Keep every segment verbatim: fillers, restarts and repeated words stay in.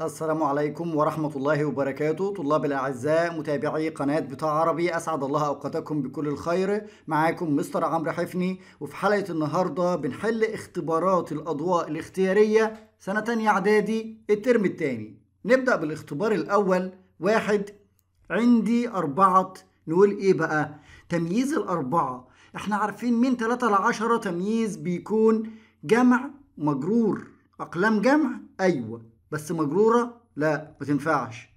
السلام عليكم ورحمة الله وبركاته. طلاب الأعزاء متابعي قناة بتاع عربي، أسعد الله أوقاتكم بكل الخير. معاكم مستر عمرو حفني، وفي حلقة النهاردة بنحل اختبارات الأضواء الاختيارية سنة تانية إعدادي الترم التاني. نبدأ بالاختبار الأول. واحد، عندي أربعة. نقول إيه بقى؟ تمييز الأربعة إحنا عارفين من تلاتة لعشرة تمييز بيكون جمع مجرور، أقلام جمع أيوة، بس مجرورة لا ما تنفعش.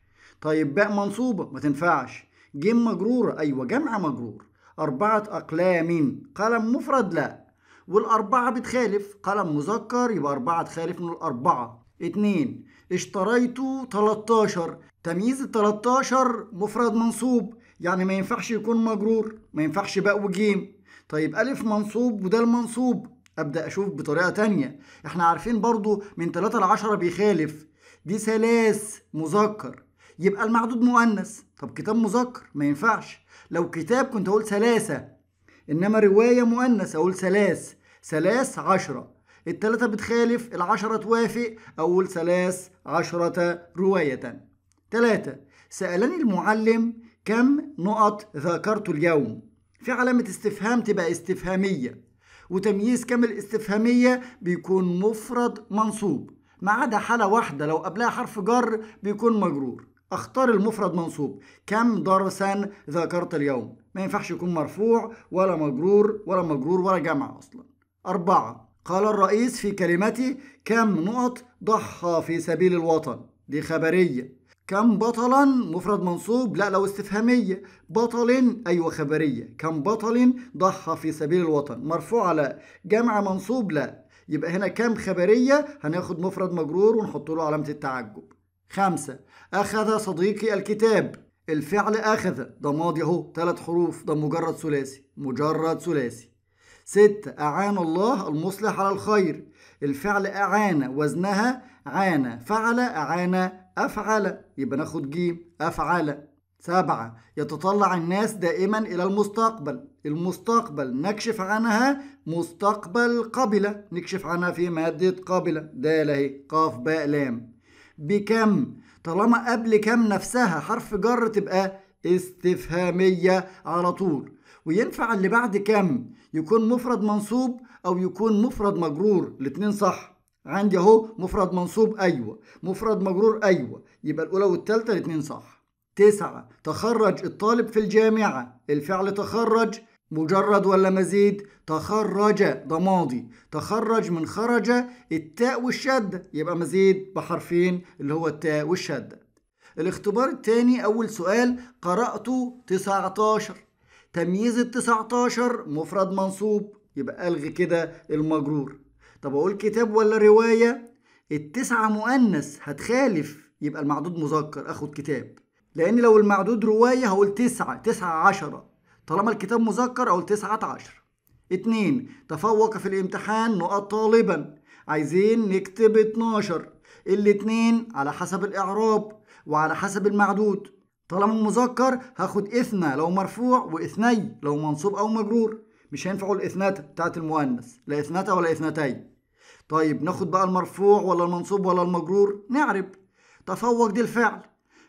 طيب باء منصوبة ما تنفعش. جيم مجرورة أيوة، جمع مجرور. أربعة أقلام، قلم مفرد لا، والأربعة بتخالف قلم مذكر، يبقى أربعة تخالف من الأربعة. اتنين، اشتريت تلتاشر. تمييز التلتاشر مفرد منصوب، يعني ما ينفعش يكون مجرور، ما ينفعش باء وجيم. طيب ألف منصوب وده المنصوب. أبدأ أشوف بطريقة تانية. إحنا عارفين برضو من تلاتة لعشرة بيخالف، دي ثلاث مذكر يبقى المعدود مؤنث. طب كتاب مذكر ما ينفعش، لو كتاب كنت أقول ثلاثة، إنما رواية مؤنث أقول ثلاث. ثلاث عشرة، التلاتة بتخالف، العشرة توافق، أقول ثلاث عشرة رواية. تلاتة، سألني المعلم كم نقط ذاكرت اليوم. في علامة استفهام تبقى استفهامية، وتمييز كامل استفهامية بيكون مفرد منصوب، ما عدا حالة واحدة لو قبلها حرف جر بيكون مجرور. اختار المفرد منصوب. كم درسا ذاكرت اليوم، ما ينفعش يكون مرفوع ولا مجرور ولا مجرور ولا جمع أصلا. أربعة، قال الرئيس في كلمته كم نقط ضحى في سبيل الوطن. دي خبرية. كم بطلا مفرد منصوب لا، لو استفهامية بطل أيوة خبرية. كم بطل ضحى في سبيل الوطن، مرفوع لا، جمع منصوب لا، يبقى هنا كم خبرية، هناخد مفرد مجرور ونحط له علامة التعجب. خمسة، أخذ صديقي الكتاب. الفعل أخذ ده ماضي أهو، ثلاث حروف، ده مجرد ثلاثي، مجرد ثلاثي. ستة، أعان الله المصلح على الخير. الفعل أعان وزنها عان، فعل أعان أفعل، يبقى ناخد جيم أفعل. سبعة، يتطلع الناس دائما إلى المستقبل. المستقبل نكشف عنها مستقبل قبلة، نكشف عنها في مادة قبلة، دال أهي، قاف باء لام. بكم، طالما قبل كم نفسها حرف جر تبقى استفهامية على طول، وينفع اللي بعد كم يكون مفرد منصوب أو يكون مفرد مجرور، الاتنين صح. عندي اهو مفرد منصوب ايوه، مفرد مجرور ايوه، يبقى الاولى والثالثه الاثنين صح. تسعة، تخرج الطالب في الجامعه. الفعل تخرج مجرد ولا مزيد؟ تخرج ده ماضي، تخرج من خرج التاء والشده، يبقى مزيد بحرفين اللي هو التاء والشده. الاختبار الثاني، اول سؤال قرأت تسعتاشر. تمييز ال تسعتاشر مفرد منصوب، يبقى الغي كده المجرور. طب أقول كتاب ولا رواية؟ التسعة مؤنث هتخالف، يبقى المعدود مذكر، آخد كتاب، لأن لو المعدود رواية هقول تسعة، تسعة عشرة، طالما الكتاب مذكر أقول تسعة عشر. اتنين، تفوق في الامتحان نقط طالبا. عايزين نكتب اتناشر، الاتنين على حسب الإعراب وعلى حسب المعدود، طالما مذكر هاخد إثنى لو مرفوع وإثني لو منصوب أو مجرور، مش هينفعوا الاثنتا بتاعت المؤنث، لا اثنتا ولا اثنتين. طيب ناخد بقى المرفوع ولا المنصوب ولا المجرور؟ نعرب. تفوق دي الفعل،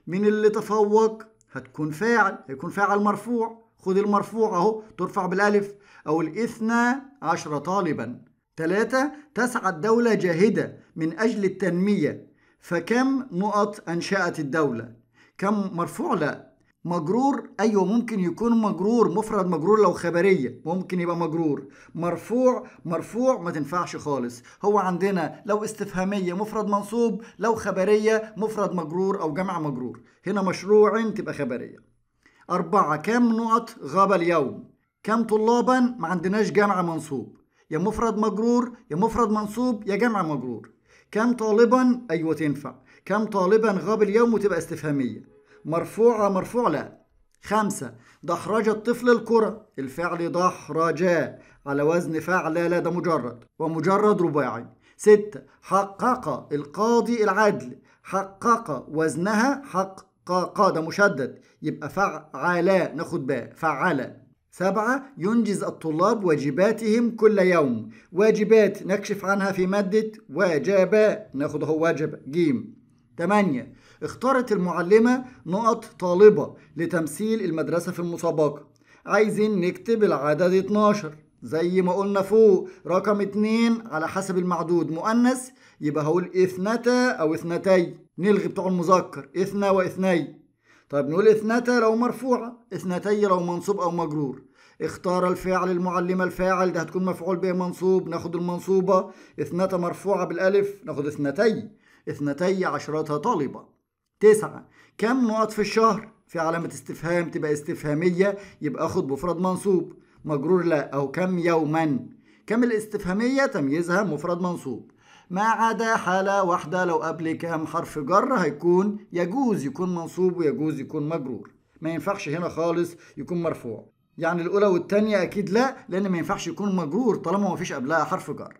مين اللي تفوق؟ هتكون فاعل، هيكون فاعل مرفوع، خد المرفوع اهو ترفع بالالف، او الاثنى عشر طالبا. ثلاثة، تسعى الدولة جاهدة من اجل التنمية، فكم نقط انشأت الدولة. كم مرفوع لا، مجرور ايوه، ممكن يكون مجرور، مفرد مجرور لو خبريه ممكن يبقى مجرور. مرفوع، مرفوع ما تنفعش خالص، هو عندنا لو استفهاميه مفرد منصوب، لو خبريه مفرد مجرور او جمع مجرور، هنا مشروع تبقى خبريه. أربعة، كم نقط غاب اليوم. كم طلابا ما عندناش جمع منصوب، يا مفرد مجرور يا مفرد منصوب يا جمع مجرور. كم طالبا ايوه تنفع، كم طالبا غاب اليوم وتبقى استفهاميه، مرفوعة مرفوع لا. خمسة، دحرج الطفل الكرة. الفعل دحرجا على وزن فعل لا، ده مجرد ومجرد رباعي. ستة، حقق القاضي العدل. حقق وزنها حقق، ده مشدد، يبقى فعلا ناخد باء، فعلا. سبعة، ينجز الطلاب واجباتهم كل يوم. واجبات نكشف عنها في مادة واجبا، ناخد هو واجب جيم. تمانية اختارت المعلمة نقط طالبة لتمثيل المدرسة في المسابقة. عايزين نكتب العدد اتناشر زي ما قلنا فوق. رقم اتنين على حسب المعدود مؤنث يبقى هقول اثنتا أو اثنتي، نلغي بتوع المذكر اثنا واثني. طيب نقول اثنتا لو مرفوعة، اثنتي لو منصوب أو مجرور. اختار الفاعل المعلمة، الفاعل ده هتكون مفعول به منصوب، ناخد المنصوبة. اثنتا مرفوعة بالألف ناخد اثنتي، اثنتي عشرتها طالبة. تسعة كم نقط في الشهر؟ في علامة استفهام تبقى استفهامية يبقى اخد مفرد منصوب، مجرور لا. أو كم يوما، كم الاستفهامية تمييزها مفرد منصوب ما عدا حالة واحدة لو قبل كام حرف جر هيكون يجوز يكون منصوب ويجوز يكون مجرور، ما ينفعش هنا خالص يكون مرفوع. يعني الأولى والتانية أكيد لا، لأن ما ينفعش يكون مجرور طالما ما فيش قبلها حرف جر.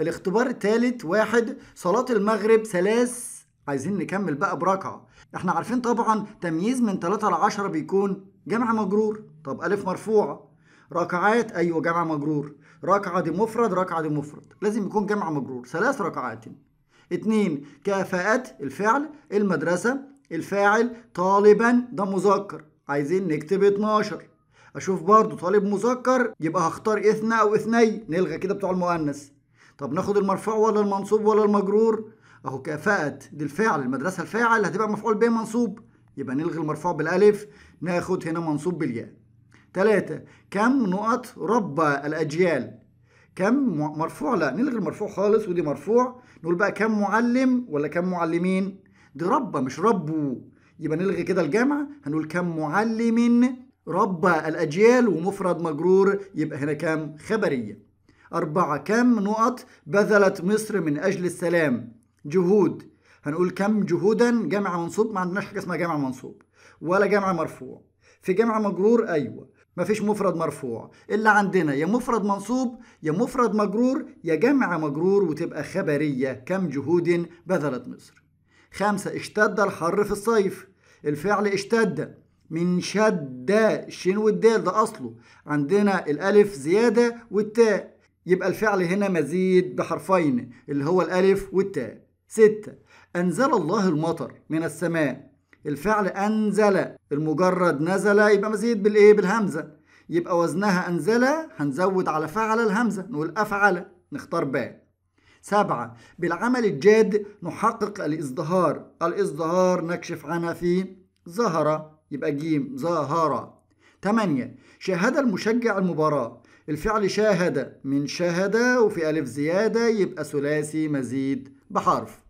الاختبار الثالث واحد صلاة المغرب ثلاث، عايزين نكمل بقى بركعة. احنا عارفين طبعا تمييز من ثلاثة ل عشرة بيكون جمع مجرور. طب ألف مرفوعة، ركعات أيوة جمع مجرور، ركعة دي مفرد، ركعة دي مفرد، لازم يكون جمع مجرور. ثلاث ركعات. اتنين كافأت الفعل المدرسة، الفاعل طالبا ده مذكر، عايزين نكتب اتناشر. أشوف برضو طالب مذكر يبقى هختار اثنى أو اثني، نلغي كده بتوع المؤنث. طب ناخد المرفوع ولا المنصوب ولا المجرور؟ أهو كافأت دي الفعل المدرسة، الفاعل هتبقى مفعول به منصوب، يبقى نلغي المرفوع بالألف ناخد هنا منصوب بالياء. تلاتة كم نقط ربى الأجيال؟ كم مرفوع لا، نلغي المرفوع خالص ودي مرفوع. نقول بقى كم معلم ولا كم معلمين؟ دي ربى مش ربوا، يبقى نلغي كده الجمع، هنقول كم معلم ربى الأجيال ومفرد مجرور، يبقى هنا كام خبرية. أربعة كم نقط بذلت مصر من أجل السلام؟ جهود، هنقول كم جهودا جمع منصوب، ما عندناش حاجة اسمها جمع منصوب ولا جمع مرفوع. في جمع مجرور أيوة، مفيش مفرد مرفوع، اللي عندنا يا مفرد منصوب يا مفرد مجرور يا جمع مجرور، وتبقى خبرية كم جهود بذلت مصر. خمسة اشتد الحر في الصيف، الفعل اشتد من شد، شين والدال ده أصله، عندنا الألف زيادة والتاء، يبقى الفعل هنا مزيد بحرفين اللي هو الألف والتاء. ستة أنزل الله المطر من السماء، الفعل أنزل المجرد نزل يبقى مزيد بالإيه؟ بالهمزة، يبقى وزنها أنزل هنزود على فعل الهمزة نقول أفعل، نختار باء. سبعة بالعمل الجاد نحقق الإزدهار، الإزدهار نكشف عنها في ظهر يبقى جيم ظهر. تمانية شاهد المشجع المباراة، الفعل شاهد من شاهد وفي ألف زيادة يبقى ثلاثي مزيد بحرف.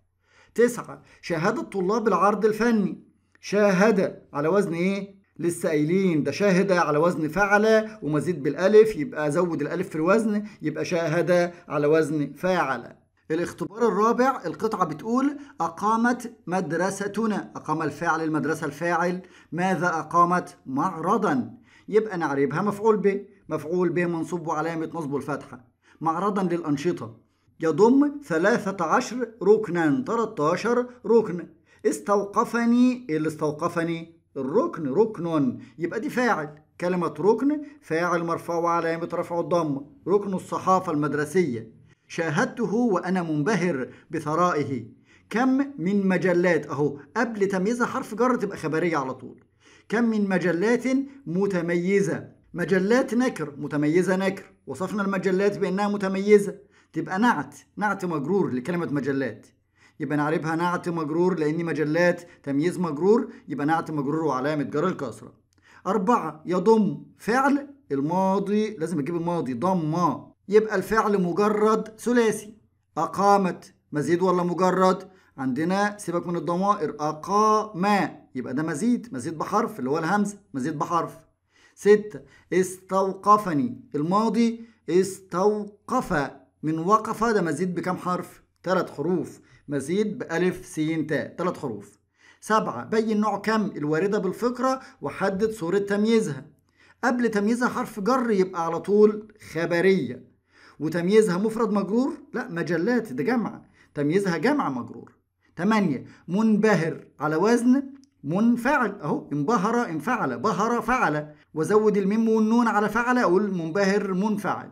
تسعة شاهد الطلاب العرض الفني، شاهد على وزن ايه؟ لسه قايلين ده شاهد على وزن فعل ومزيد بالالف، يبقى ازود الالف في الوزن يبقى شاهد على وزن فاعل. الاختبار الرابع القطعه بتقول اقامت مدرستنا، اقام الفاعل المدرسه الفاعل، ماذا اقامت؟ معرضا، يبقى نعربها مفعول به، مفعول به منصوب وعلامه نصبه الفتحه. معرضا للانشطه يضم ثلاثة عشر ركنا، ثلاثة عشر ركن. استوقفني، اللي استوقفني الركن، ركن يبقى دي فاعل، كلمة ركن فاعل مرفوع وعلامة رفعه الضمة. ركن الصحافة المدرسية، شاهدته وأنا منبهر بثرائه. كم من مجلات، أهو قبل تمييز حرف جر تبقى خبرية على طول. كم من مجلات متميزة، مجلات نكر، متميزة نكر، وصفنا المجلات بأنها متميزة تبقى نعت، نعت مجرور لكلمة مجلات، يبقى نعربها نعت مجرور لأن مجلات تمييز مجرور، يبقى نعت مجرور وعلامة جر الكسرة. أربعة يضم فعل الماضي، لازم أجيب الماضي ضمة، يبقى الفعل مجرد ثلاثي. أقامت مزيد ولا مجرد؟ عندنا سيبك من الضمائر، أقاما يبقى ده مزيد، مزيد بحرف اللي هو الهمزة، مزيد بحرف. ستة استوقفني، الماضي استوقف من وقف، ده مزيد بكم حرف؟ ثلاث حروف، مزيد بألف سين تاء، ثلاث حروف. سبعة بين نوع كم الواردة بالفقرة وحدد صورة تمييزها. قبل تمييزها حرف جر يبقى على طول خبرية، وتمييزها مفرد مجرور؟ لا، مجلات ده جمع، تمييزها جمع مجرور. ثمانية منبهر على وزن منفعل، اهو انبهر انفعل، بهر فعل، وزود الميم والنون على فعل اقول منبهر منفعل.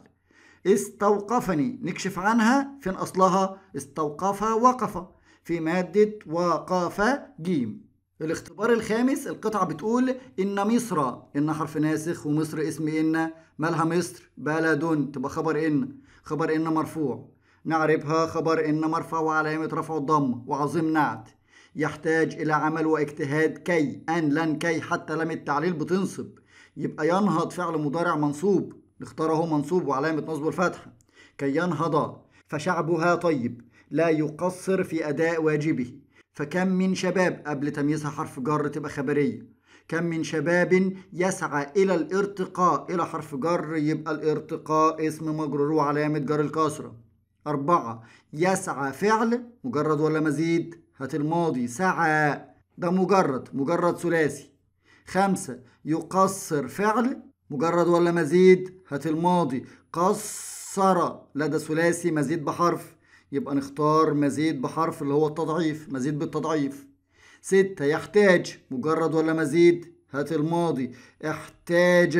استوقفني نكشف عنها فين أصلها؟ استوقف وقف، في مادة وقاف جيم. الاختبار الخامس، القطعة بتقول إن مصر، إن حرف ناسخ ومصر اسم إن، مالها مصر بلد، تبقى خبر إن، خبر إن مرفوع، نعربها خبر إن مرفع وعلامة رفعه الضم وعظيم نعت، يحتاج إلى عمل واجتهاد كي، أن لن كي حتى لم التعليل بتنصب، يبقى ينهض فعل مضارع منصوب، نختار أهو منصوب وعلامة نصبه الفتحة، كي ينهض، فشعبها طيب لا يقصر في أداء واجبه، فكم من شباب قبل تمييزها حرف جر تبقى خبرية، كم من شباب يسعى إلى الارتقاء، إلى حرف جر يبقى الارتقاء اسم مجرور وعلامة جر الكسرة. أربعة، يسعى فعل مجرد ولا مزيد؟ هات الماضي، سعى ده مجرد، مجرد ثلاثي. خمسة، يقصر فعل مجرد ولا مزيد؟ هات الماضي، قصر لا ده ثلاثي مزيد بحرف، يبقى نختار مزيد بحرف اللي هو التضعيف، مزيد بالتضعيف. ستة، يحتاج مجرد ولا مزيد؟ هات الماضي، احتاج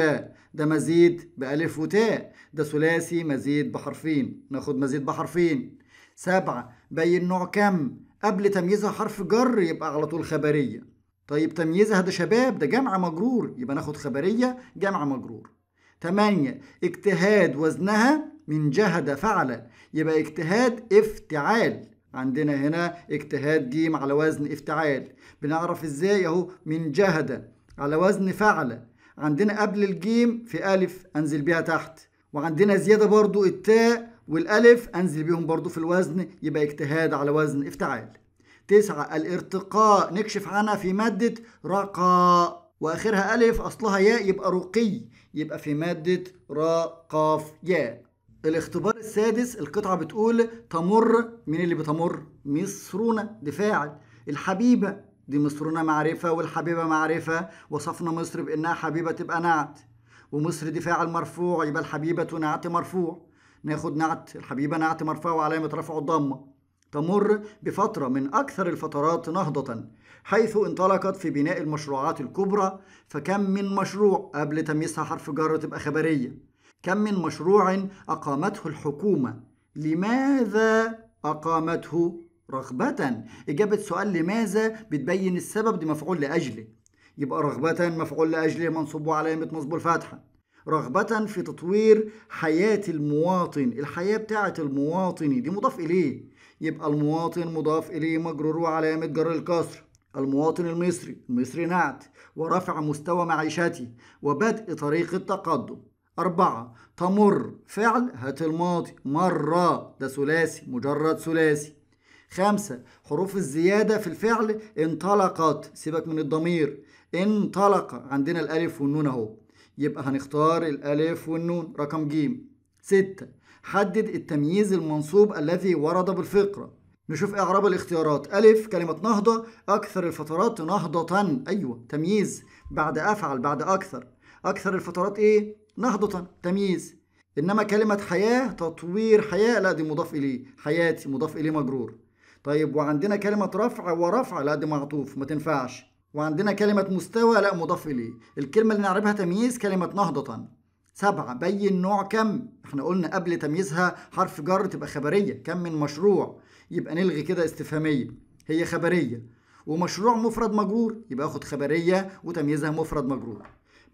ده مزيد بألف وتاء، ده ثلاثي مزيد بحرفين، ناخد مزيد بحرفين. سبعة، بين نوع كم قبل تمييزها حرف جر يبقى على طول خبرية. طيب تمييزها ده شباب ده جمع مجرور، يبقى ناخد خبرية جمع مجرور. تمانية، اجتهاد وزنها من جهد فعل، يبقى اجتهاد افتعال، عندنا هنا اجتهاد جيم على وزن افتعال، بنعرف ازاي اهو من جهد على وزن فعل، عندنا قبل الجيم في ألف أنزل بيها تحت، وعندنا زيادة برضو التاء والألف أنزل بيهم برضو في الوزن، يبقى اجتهاد على وزن افتعال. تسعة، الارتقاء نكشف عنها في مادة رقى وآخرها ألف أصلها ياء يبقى رقي، يبقى في مادة راء قاف ياء. الاختبار السادس، القطعة بتقول تمر، مين اللي بتمر؟ مصرنا دي فاعل، الحبيبة دي مصرنا معرفة والحبيبة معرفة، وصفنا مصر بإنها حبيبة تبقى نعت، ومصر دي فاعل مرفوع يبقى الحبيبة نعت مرفوع، ناخد نعت الحبيبة نعت مرفوع وعلامة رفعه الضمة. تمر بفترة من أكثر الفترات نهضة حيث انطلقت في بناء المشروعات الكبرى، فكم من مشروع قبل تمييزها حرف جر تبقى خبرية، كم من مشروع أقامته الحكومة، لماذا أقامته؟ رغبة، إجابة سؤال لماذا بتبين السبب، دي مفعول لأجله، يبقى رغبة مفعول لأجله منصوب وعلامة نصبه الفتحة. رغبة في تطوير حياة المواطن، الحياة بتاعة المواطن دي مضاف إليه، يبقى المواطن مضاف إليه مجرور وعلامة جر الكسر، المواطن المصري، المصري نعت، ورفع مستوى معيشته وبدء طريق التقدم. أربعة، تمر فعل هات الماضي، مرة ده ثلاثي مجرد ثلاثي. خمسة، حروف الزيادة في الفعل انطلقت، سيبك من الضمير، انطلق عندنا الألف والنون أهو، يبقى هنختار الألف والنون رقم جيم. ستة، حدد التمييز المنصوب الذي ورد بالفقرة، نشوف إعراب الاختيارات. ألف كلمة نهضة، أكثر الفترات نهضة، أيوة تمييز بعد أفعل بعد أكثر، أكثر الفترات إيه؟ نهضة، تمييز. إنما كلمة حياة تطوير حياة لا دي مضاف إليه، حياتي مضاف إليه مجرور. طيب وعندنا كلمة رفع ورفع لا دي معطوف ما تنفعش، وعندنا كلمة مستوى لا مضاف إليه، الكلمة اللي نعربها تمييز كلمة نهضة. سبعة، بين نوع كم، احنا قلنا قبل تمييزها حرف جر تبقى خبرية، كم من مشروع يبقى نلغي كده استفهامية، هي خبرية، ومشروع مفرد مجرور يبقى آخد خبرية وتمييزها مفرد مجرور.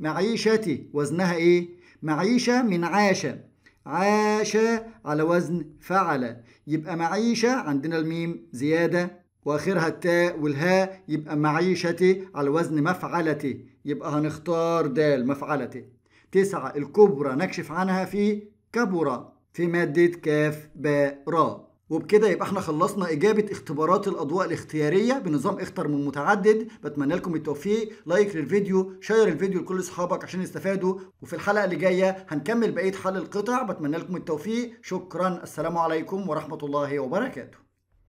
معيشتي وزنها إيه؟ معيشة من عاشة، عاشة على وزن فعل، يبقى معيشة عندنا الميم زيادة وآخرها التاء والهاء، يبقى معيشتي على وزن مفعلتي، يبقى هنختار دال مفعلتي. تسعة، الكبرى نكشف عنها في كبرى في مادة كاف باء راء. وبكده يبقى احنا خلصنا إجابة اختبارات الأضواء الاختيارية بنظام اختر من متعدد. بتمنى لكم التوفيق، لايك للفيديو، شير الفيديو لكل أصحابك عشان يستفادوا، وفي الحلقة اللي جاية هنكمل بقية حل القطع. بتمنى لكم التوفيق، شكرا، السلام عليكم ورحمة الله وبركاته.